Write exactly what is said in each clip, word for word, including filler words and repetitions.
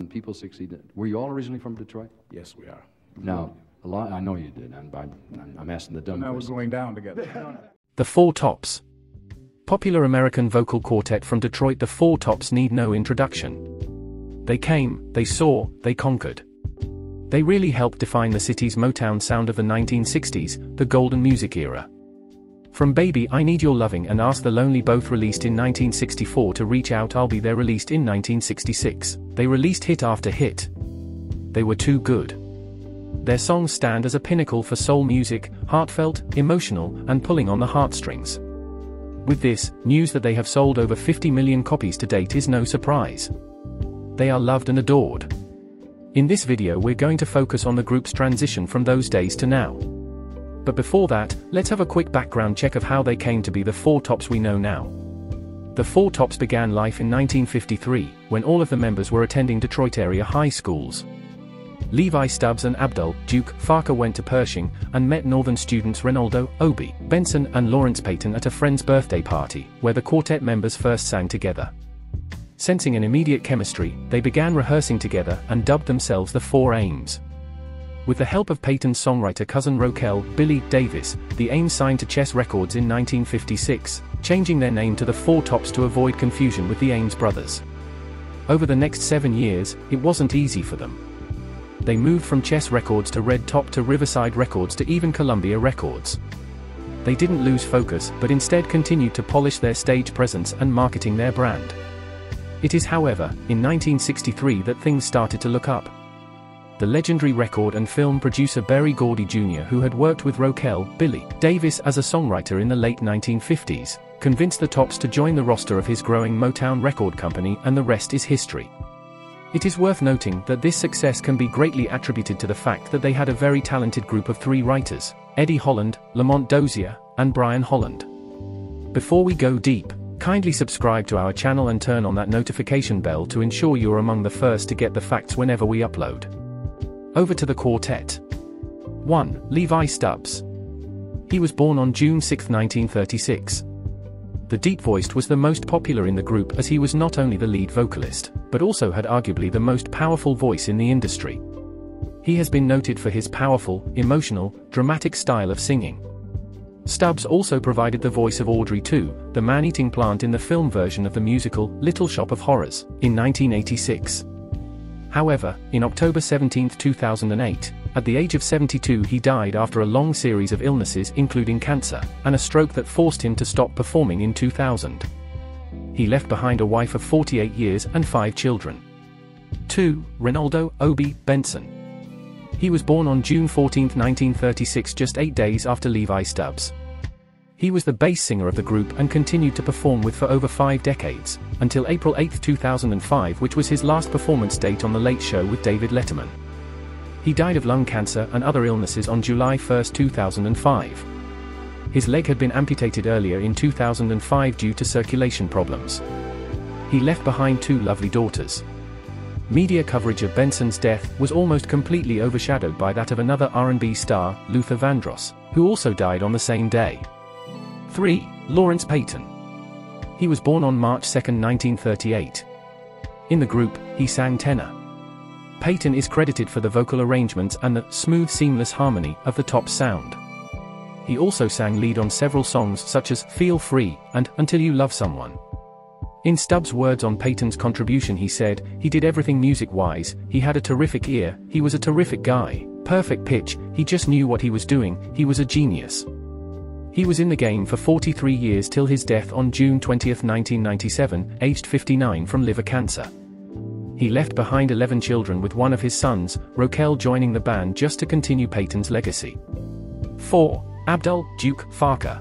and people succeeded. Were you all originally from Detroit? Yes, we are. Now, a lot, I know you did, and I'm, I'm asking the dumb question. Now we're going down together. The Four Tops. Popular American vocal quartet from Detroit, the Four Tops need no introduction. They came, they saw, they conquered. They really helped define the city's Motown sound of the nineteen sixties, the golden music era. From Baby I Need Your Loving and Ask the Lonely, both released in nineteen sixty-four, to Reach Out I'll Be There, released in nineteen sixty-six, they released hit after hit. They were too good. Their songs stand as a pinnacle for soul music, heartfelt, emotional, and pulling on the heartstrings. With this, news that they have sold over fifty million copies to date is no surprise. They are loved and adored. In this video we're going to focus on the group's transition from those days to now. But before that, let's have a quick background check of how they came to be the Four Tops we know now. The Four Tops began life in nineteen fifty-three, when all of the members were attending Detroit-area high schools. Levi Stubbs and Abdul Duke Fakir went to Pershing, and met Northern students Renaldo Obie Benson and Lawrence Payton at a friend's birthday party, where the quartet members first sang together. Sensing an immediate chemistry, they began rehearsing together and dubbed themselves the Four Ames. With the help of Payton's songwriter cousin Roquel Billy Davis, the Ames signed to Chess Records in nineteen fifty-six, changing their name to the Four Tops to avoid confusion with the Ames brothers. Over the next seven years, it wasn't easy for them. They moved from Chess Records to Red Top to Riverside Records to even Columbia Records. They didn't lose focus, but instead continued to polish their stage presence and marketing their brand. It is, however, in nineteen sixty-three that things started to look up. The legendary record and film producer Berry Gordy Junior, who had worked with Roquel Billy Davis as a songwriter in the late nineteen fifties, convinced the Tops to join the roster of his growing Motown record company, and the rest is history. It is worth noting that this success can be greatly attributed to the fact that they had a very talented group of three writers: Eddie Holland, Lamont Dozier, and Brian Holland. Before we go deep, kindly subscribe to our channel and turn on that notification bell to ensure you're among the first to get the facts whenever we upload. Over to the quartet. one. Levi Stubbs. He was born on June sixth, nineteen thirty-six. The deep-voiced was the most popular in the group, as he was not only the lead vocalist, but also had arguably the most powerful voice in the industry. He has been noted for his powerful, emotional, dramatic style of singing. Stubbs also provided the voice of Audrey two, the man-eating plant, in the film version of the musical Little Shop of Horrors, in nineteen eighty-six. However, in October seventeenth, two thousand eight, at the age of seventy-two, he died after a long series of illnesses, including cancer, and a stroke that forced him to stop performing in two thousand. He left behind a wife of forty-eight years and five children. two. Renaldo Obie Benson. He was born on June fourteenth, nineteen thirty-six, just eight days after Levi Stubbs. He was the bass singer of the group and continued to perform with for over five decades, until April eighth, two thousand five, which was his last performance date on The Late Show with David Letterman. He died of lung cancer and other illnesses on July first, two thousand five. His leg had been amputated earlier in two thousand five due to circulation problems. He left behind two lovely daughters. Media coverage of Benson's death was almost completely overshadowed by that of another R and B star, Luther Vandross, who also died on the same day. three. Lawrence Payton. He was born on March second, nineteen thirty-eight. In the group, he sang tenor. Payton is credited for the vocal arrangements and the smooth, seamless harmony of the Tops' sound. He also sang lead on several songs such as Feel Free and Until You Love Someone. In Stubbs' words on Payton's contribution, he said, "He did everything music-wise, he had a terrific ear, he was a terrific guy, perfect pitch, he just knew what he was doing, he was a genius." He was in the game for forty-three years till his death on June twentieth, nineteen ninety-seven, aged fifty-nine, from liver cancer. He left behind eleven children, with one of his sons, Roquel, joining the band just to continue Payton's legacy. four. Abdul Duke Fakir.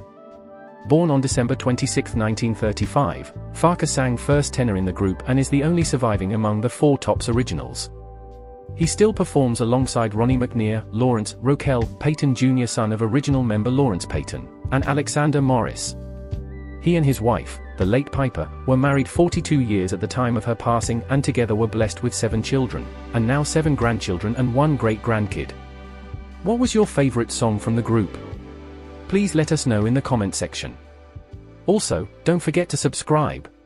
Born on December twenty-sixth, nineteen thirty-five, Fakir sang first tenor in the group and is the only surviving among the Four Tops originals. He still performs alongside Ronnie McNeer, Lawrence Roquel Payton Junior, son of original member Lawrence Payton, and Alexander Morris. He and his wife, the late Piper, were married forty-two years at the time of her passing, and together were blessed with seven children, and now seven grandchildren and one great-grandkid. What was your favorite song from the group? Please let us know in the comment section. Also, don't forget to subscribe.